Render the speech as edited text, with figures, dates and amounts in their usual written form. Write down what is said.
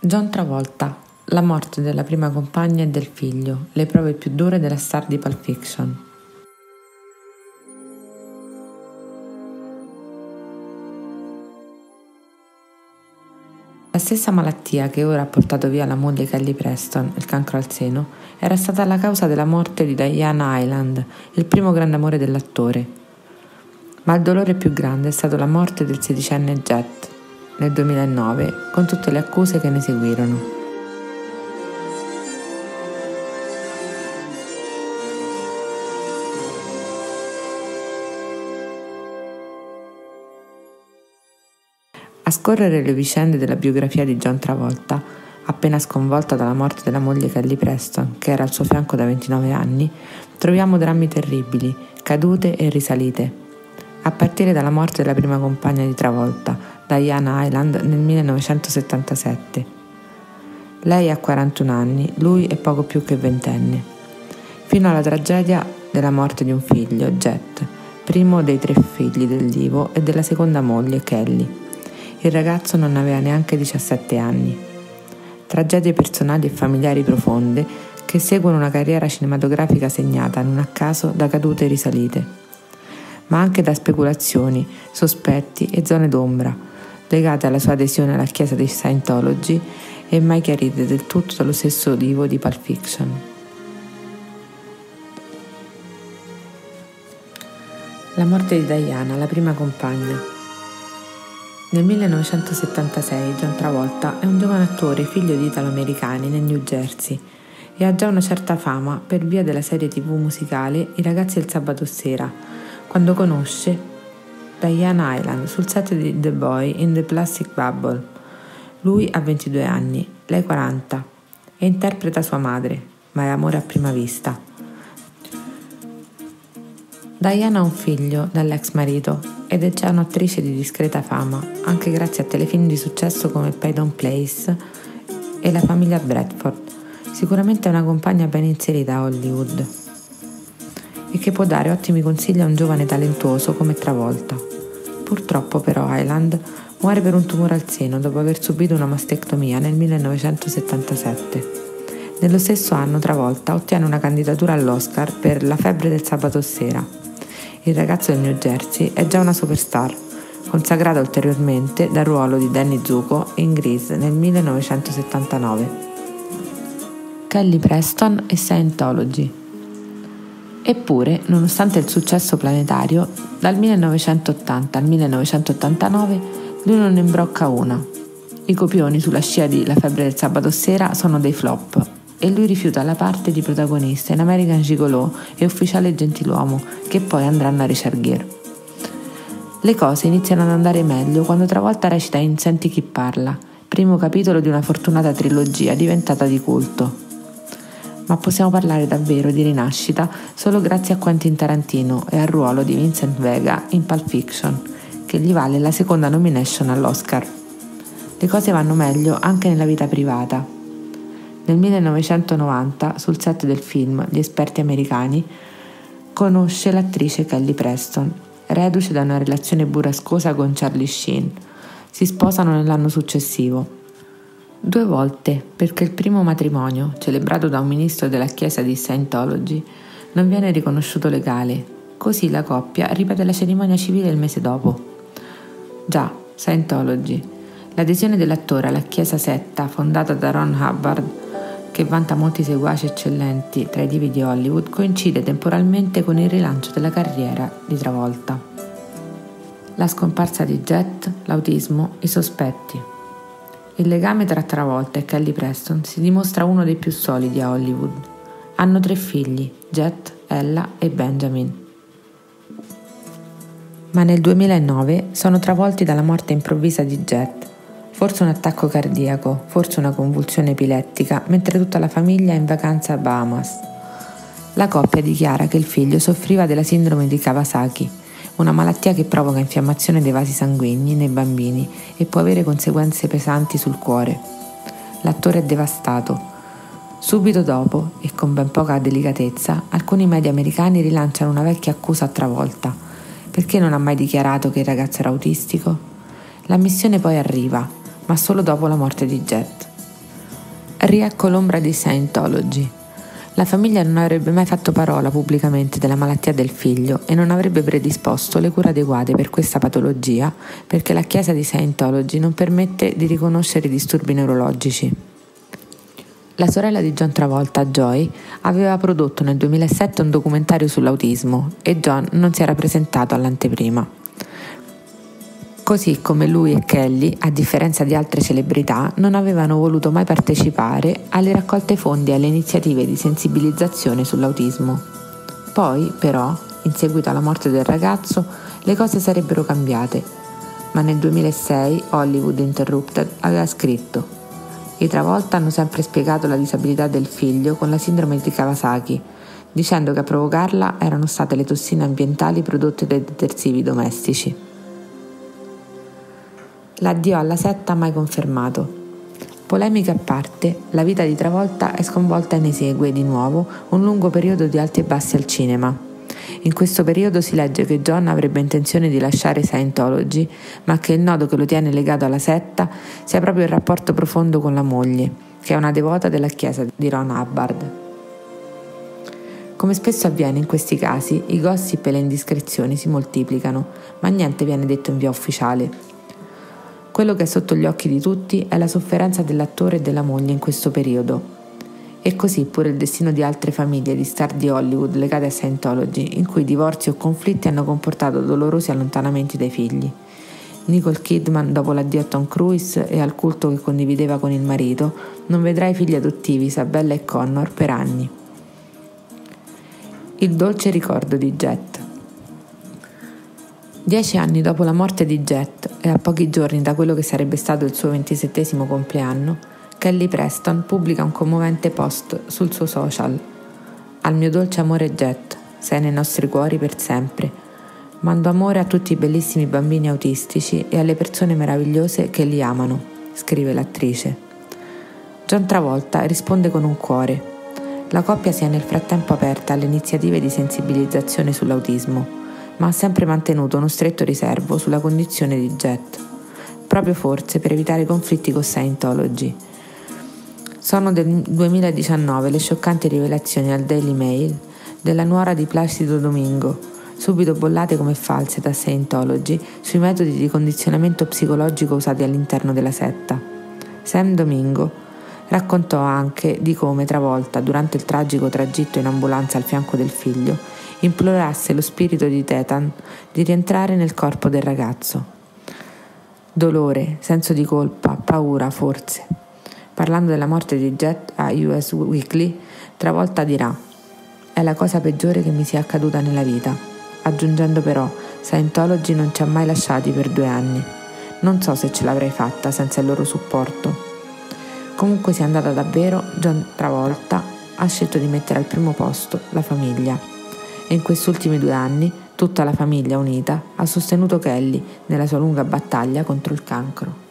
John Travolta, la morte della prima compagna e del figlio, le prove più dure della star di Pulp Fiction. La stessa malattia che ora ha portato via la moglie Kelly Preston, il cancro al seno, era stata la causa della morte di Diana Hyland, il primo grande amore dell'attore. Ma il dolore più grande è stato la morte del sedicenne Jett nel 2009, con tutte le accuse che ne seguirono. A scorrere le vicende della biografia di John Travolta, appena sconvolta dalla morte della moglie Kelly Preston, che era al suo fianco da 29 anni, troviamo drammi terribili, cadute e risalite, a partire dalla morte della prima compagna di Travolta, Diana Hyland, nel 1977. Lei ha 41 anni, lui è poco più che ventenne, fino alla tragedia della morte di un figlio, Jett, primo dei 3 figli del divo e della seconda moglie, Kelly. Il ragazzo non aveva neanche 17 anni. Tragedie personali e familiari profonde che seguono una carriera cinematografica segnata, non a caso, da cadute e risalite, ma anche da speculazioni, sospetti e zone d'ombra, legate alla sua adesione alla chiesa di Scientology e mai chiarite del tutto dallo stesso divo di Pulp Fiction. La morte di Diana, la prima compagna. Nel 1976 John Travolta è un giovane attore figlio di italo-americani nel New Jersey e ha già una certa fama per via della serie TV musicale I ragazzi del sabato sera, quando conosce Diana Hyland sul set di The Boy in The Plastic Bubble. Lui ha 22 anni, lei 40, e interpreta sua madre, ma è amore a prima vista. Diana ha un figlio dall'ex marito ed è già un'attrice di discreta fama, anche grazie a telefilm di successo come Peyton Place e La Famiglia Bradford. Sicuramente è una compagna ben inserita a Hollywood e che può dare ottimi consigli a un giovane talentuoso come Travolta. Purtroppo però Hyland muore per un tumore al seno dopo aver subito una mastectomia nel 1977. Nello stesso anno Travolta ottiene una candidatura all'Oscar per La febbre del sabato sera. Il ragazzo del New Jersey è già una superstar, consacrata ulteriormente dal ruolo di Danny Zuko in Grease nel 1979. Kelly Preston e Scientology. Eppure, nonostante il successo planetario, dal 1980 al 1989 lui non ne imbrocca una. I copioni sulla scia di La febbre del sabato sera sono dei flop, e lui rifiuta la parte di protagonista in American Gigolo e Ufficiale Gentiluomo, che poi andranno a Richard Gere. Le cose iniziano ad andare meglio quando Travolta recita in Senti chi parla, primo capitolo di una fortunata trilogia diventata di culto. Ma possiamo parlare davvero di rinascita solo grazie a Quentin Tarantino e al ruolo di Vincent Vega in Pulp Fiction, che gli vale la seconda nomination all'Oscar. Le cose vanno meglio anche nella vita privata. Nel 1990, sul set del film Gli esperti americani, conosce l'attrice Kelly Preston, reduce da una relazione burrascosa con Charlie Sheen. Si sposano nell'anno successivo. 2 volte, perché il primo matrimonio, celebrato da un ministro della chiesa di Scientology, non viene riconosciuto legale. Così la coppia ripete la cerimonia civile il mese dopo. Già, Scientology. L'adesione dell'attore alla chiesa setta fondata da Ron Hubbard, che vanta molti seguaci eccellenti tra i divi di Hollywood, coincide temporalmente con il rilancio della carriera di Travolta. La scomparsa di Jett, l'autismo, i sospetti. Il legame tra Travolta e Kelly Preston si dimostra uno dei più solidi a Hollywood. Hanno 3 figli, Jett, Ella e Benjamin. Ma nel 2009 sono travolti dalla morte improvvisa di Jett. Forse un attacco cardiaco, forse una convulsione epilettica, mentre tutta la famiglia è in vacanza a Bahamas. La coppia dichiara che il figlio soffriva della sindrome di Kawasaki, una malattia che provoca infiammazione dei vasi sanguigni nei bambini e può avere conseguenze pesanti sul cuore. L'attore è devastato. Subito dopo, e con ben poca delicatezza, alcuni media americani rilanciano una vecchia accusa a Travolta. Perché non ha mai dichiarato che il ragazzo era autistico? La missione poi arriva, ma solo dopo la morte di Jett. riecco l'ombra di Scientology. La famiglia non avrebbe mai fatto parola pubblicamente della malattia del figlio e non avrebbe predisposto le cure adeguate per questa patologia, perché la chiesa di Scientology non permette di riconoscere i disturbi neurologici. La sorella di John Travolta, Joy, aveva prodotto nel 2007 un documentario sull'autismo e John non si era presentato all'anteprima. Così come lui e Kelly, a differenza di altre celebrità, non avevano voluto mai partecipare alle raccolte fondi e alle iniziative di sensibilizzazione sull'autismo. Poi, però, in seguito alla morte del ragazzo, le cose sarebbero cambiate, ma nel 2006 Hollywood Interrupted aveva scritto: i Travolta hanno sempre spiegato la disabilità del figlio con la sindrome di Kawasaki, dicendo che a provocarla erano state le tossine ambientali prodotte dai detersivi domestici. L'addio alla setta mai confermato. Polemiche a parte, la vita di Travolta è sconvolta e ne segue, di nuovo, un lungo periodo di alti e bassi al cinema. In questo periodo si legge che John avrebbe intenzione di lasciare Scientology, ma che il nodo che lo tiene legato alla setta sia proprio il rapporto profondo con la moglie, che è una devota della chiesa di Ron Hubbard. Come spesso avviene in questi casi, i gossip e le indiscrezioni si moltiplicano, ma niente viene detto in via ufficiale. Quello che è sotto gli occhi di tutti è la sofferenza dell'attore e della moglie in questo periodo. E così pure il destino di altre famiglie di star di Hollywood legate a Scientology, in cui divorzi o conflitti hanno comportato dolorosi allontanamenti dai figli. Nicole Kidman, dopo l'addio a Tom Cruise e al culto che condivideva con il marito, non vedrà i figli adottivi Isabella e Connor per anni. Il dolce ricordo di Jett. 10 anni dopo la morte di Jett e a pochi giorni da quello che sarebbe stato il suo 27° compleanno, Kelly Preston pubblica un commovente post sul suo social. Al mio dolce amore Jett, sei nei nostri cuori per sempre. Mando amore a tutti i bellissimi bambini autistici e alle persone meravigliose che li amano, scrive l'attrice. John Travolta risponde con un cuore. La coppia si è nel frattempo aperta alle iniziative di sensibilizzazione sull'autismo, ma ha sempre mantenuto uno stretto riservo sulla condizione di Jett, proprio forse per evitare conflitti con Scientology. Sono del 2019 le scioccanti rivelazioni al Daily Mail della nuora di Placido Domingo, subito bollate come false da Scientology, sui metodi di condizionamento psicologico usati all'interno della setta. Sam Domingo raccontò anche di come Travolta, durante il tragico tragitto in ambulanza al fianco del figlio, implorasse lo spirito di Tetan di rientrare nel corpo del ragazzo. Dolore, senso di colpa, paura, forse. Parlando della morte di Jett a US Weekly, Travolta dirà: è la cosa peggiore che mi sia accaduta nella vita, aggiungendo però: Scientology non ci ha mai lasciati per 2 anni. Non so se ce l'avrei fatta senza il loro supporto. Comunque sia andata davvero, John Travolta ha scelto di mettere al primo posto la famiglia e in questi ultimi 2 anni tutta la famiglia unita ha sostenuto Kelly nella sua lunga battaglia contro il cancro.